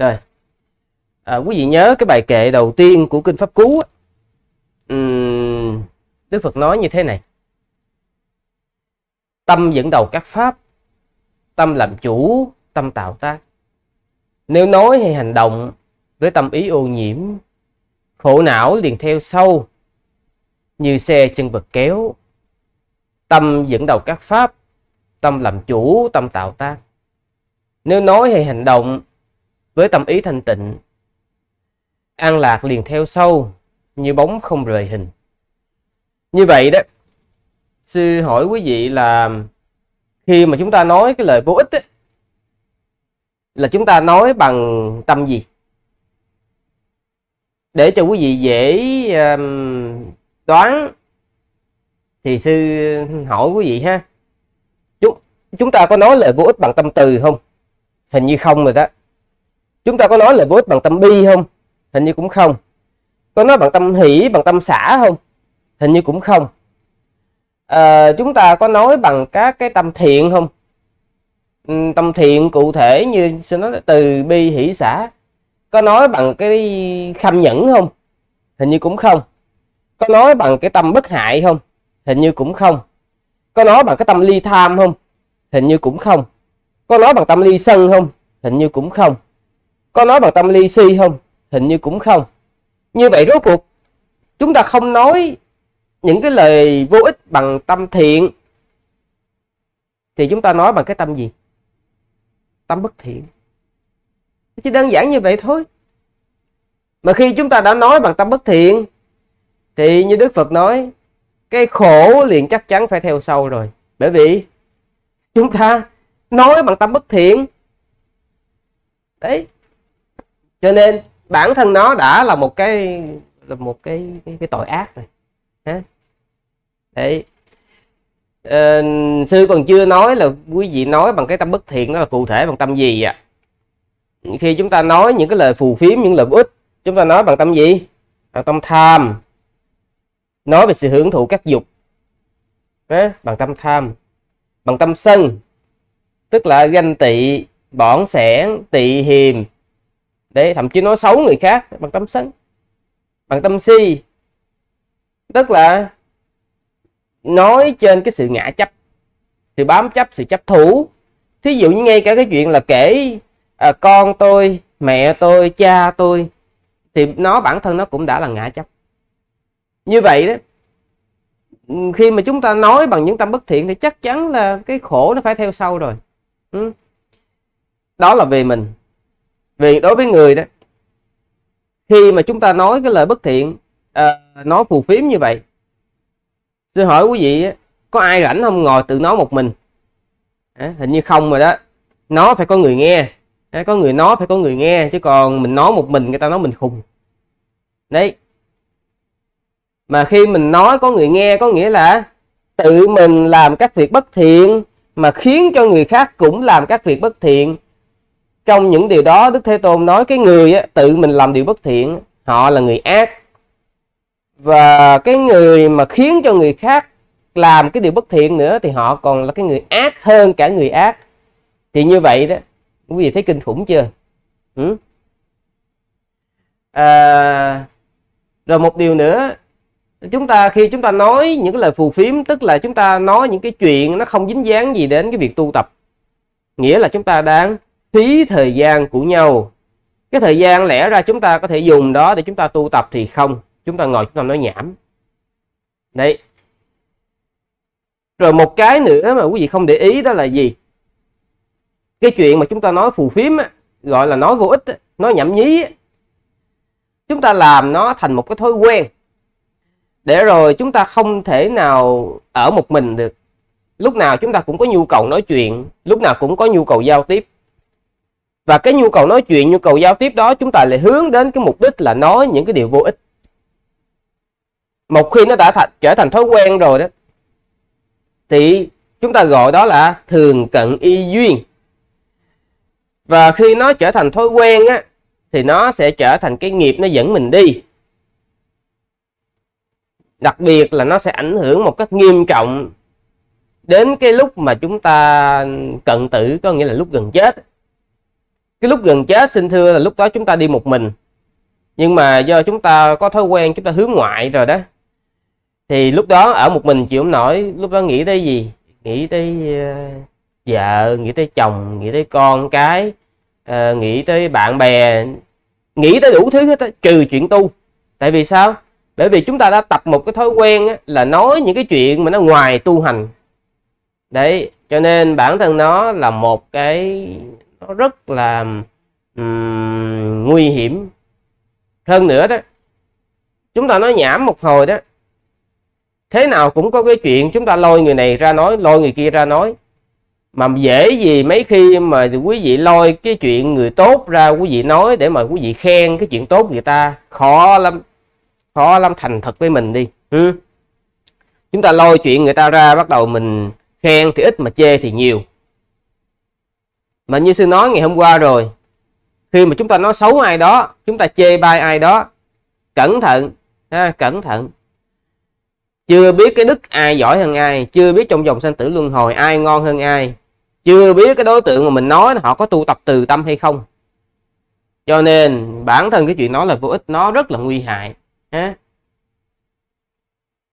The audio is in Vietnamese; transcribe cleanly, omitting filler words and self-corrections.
Rồi. Quý vị nhớ cái bài kệ đầu tiên của Kinh Pháp Cú. Đức Phật nói như thế này: tâm dẫn đầu các pháp, tâm làm chủ, tâm tạo tác. Nếu nói hay hành động với tâm ý ô nhiễm, khổ não liền theo sau, như xe chân vật kéo. Tâm dẫn đầu các pháp, tâm làm chủ, tâm tạo tác. Nếu nói hay hành động với tâm ý thanh tịnh, an lạc liền theo sau, như bóng không rời hình. Như vậy đó, sư hỏi quý vị là khi mà chúng ta nói cái lời vô ích ấy, là chúng ta nói bằng tâm gì? Để cho quý vị dễ đoán thì sư hỏi quý vị ha, chúng ta có nói lời vô ích bằng tâm từ không? Hình như không rồi đó. Chúng ta có nói lời vô ích bằng tâm bi không? Hình như cũng không. Có nói bằng tâm hỷ, bằng tâm xả không? Hình như cũng không. Chúng ta có nói bằng các cái tâm thiện không? Tâm thiện cụ thể như sẽ nói là từ bi hỷ xả. Có nói bằng cái kham nhẫn không? Hình như cũng không. Có nói bằng cái tâm bất hại không? Hình như cũng không. Có nói bằng cái tâm ly tham không? Hình như cũng không. Có nói bằng tâm ly sân không? Hình như cũng không. Có nói bằng tâm ly si không? Hình như cũng không. Như vậy rốt cuộc chúng ta không nói những cái lời vô ích bằng tâm thiện thì chúng ta nói bằng cái tâm gì? Tâm bất thiện. Chỉ đơn giản như vậy thôi. Mà khi chúng ta đã nói bằng tâm bất thiện thì như Đức Phật nói, cái khổ liền chắc chắn phải theo sau rồi. Bởi vì chúng ta nói bằng tâm bất thiện. Đấy. Cho nên bản thân nó đã là một cái tội ác rồi. Đấy. Sư còn chưa nói là quý vị nói bằng cái tâm bất thiện đó là cụ thể bằng tâm gì ạ? Khi chúng ta nói những cái lời phù phiếm, những lời vô ích, chúng ta nói bằng tâm gì? Bằng tâm tham. Nói về sự hưởng thụ các dục, bằng tâm tham. Bằng tâm sân, tức là ganh tị, bỏn xẻn, tị hiềm. Đấy, thậm chí nói xấu người khác bằng tâm sân. Bằng tâm si, tức là nói trên cái sự ngã chấp, sự bám chấp, sự chấp thủ. Thí dụ như ngay cả cái chuyện là kể con tôi, mẹ tôi, cha tôi, thì nó bản thân nó cũng đã là ngã chấp. Như vậy đó, khi mà chúng ta nói bằng những tâm bất thiện thì chắc chắn là cái khổ nó phải theo sau rồi. Đó là về mình. Vì đối với người đó, khi mà chúng ta nói cái lời bất thiện, nói phù phiếm như vậy, tôi hỏi quý vị có ai rảnh không ngồi tự nói một mình? Hình như không rồi đó. Nó phải có người nghe, có người nói phải có người nghe, chứ còn mình nói một mình người ta nói mình khùng. Đấy. Mà khi mình nói có người nghe có nghĩa là tự mình làm các việc bất thiện mà khiến cho người khác cũng làm các việc bất thiện. Trong những điều đó Đức Thế Tôn nói cái người tự mình làm điều bất thiện, họ là người ác. Và cái người mà khiến cho người khác làm cái điều bất thiện nữa thì họ còn là cái người ác hơn cả người ác. Thì như vậy đó, quý vị thấy kinh khủng chưa? Rồi một điều nữa, chúng ta khi chúng ta nói những cái lời phù phiếm, tức là chúng ta nói những cái chuyện nó không dính dáng gì đến cái việc tu tập, nghĩa là chúng ta đang phí thời gian của nhau. Cái thời gian lẽ ra chúng ta có thể dùng đó để chúng ta tu tập thì không, chúng ta ngồi chúng ta nói nhảm. Đấy. Rồi một cái nữa mà quý vị không để ý đó là gì? Cái chuyện mà chúng ta nói phù phiếm á, gọi là nói vô ích á, nói nhảm nhí á, chúng ta làm nó thành một cái thói quen. Để rồi chúng ta không thể nào ở một mình được. Lúc nào chúng ta cũng có nhu cầu nói chuyện, lúc nào cũng có nhu cầu giao tiếp. Và cái nhu cầu nói chuyện, nhu cầu giao tiếp đó chúng ta lại hướng đến cái mục đích là nói những cái điều vô ích. Một khi nó đã trở thành thói quen rồi đó thì chúng ta gọi đó là thường cận y duyên. Và khi nó trở thành thói quen á, thì nó sẽ trở thành cái nghiệp nó dẫn mình đi. Đặc biệt là nó sẽ ảnh hưởng một cách nghiêm trọng đến cái lúc mà chúng ta cận tử, có nghĩa là lúc gần chết. Cái lúc gần chết xin thưa là lúc đó chúng ta đi một mình, nhưng mà do chúng ta có thói quen chúng ta hướng ngoại rồi đó, thì lúc đó ở một mình chịu không nổi. Lúc đó nghĩ tới gì? Nghĩ tới vợ, nghĩ tới chồng, nghĩ tới con cái, nghĩ tới bạn bè, nghĩ tới đủ thứ hết, trừ chuyện tu. Tại vì sao? Bởi vì chúng ta đã tập một cái thói quen á, là nói những cái chuyện mà nó ngoài tu hành. Đấy, cho nên bản thân nó là một cái, nó rất là nguy hiểm. Hơn nữa đó, chúng ta nói nhảm một hồi đó, thế nào cũng có cái chuyện chúng ta lôi người này ra nói, lôi người kia ra nói. Mà dễ gì mấy khi mà quý vị lôi cái chuyện người tốt ra quý vị nói để mà quý vị khen cái chuyện tốt người ta, khó lắm. Khó lắm, thành thật với mình đi. Chúng ta lôi chuyện người ta ra, bắt đầu mình khen thì ít mà chê thì nhiều. Mà như sư nói ngày hôm qua rồi, khi mà chúng ta nói xấu ai đó, chúng ta chê bai ai đó, cẩn thận ha, cẩn thận. Chưa biết cái đức ai giỏi hơn ai, chưa biết trong vòng sanh tử luân hồi ai ngon hơn ai, chưa biết cái đối tượng mà mình nói họ có tu tập từ tâm hay không. Cho nên bản thân cái chuyện đó là vô ích, nó rất là nguy hại ha.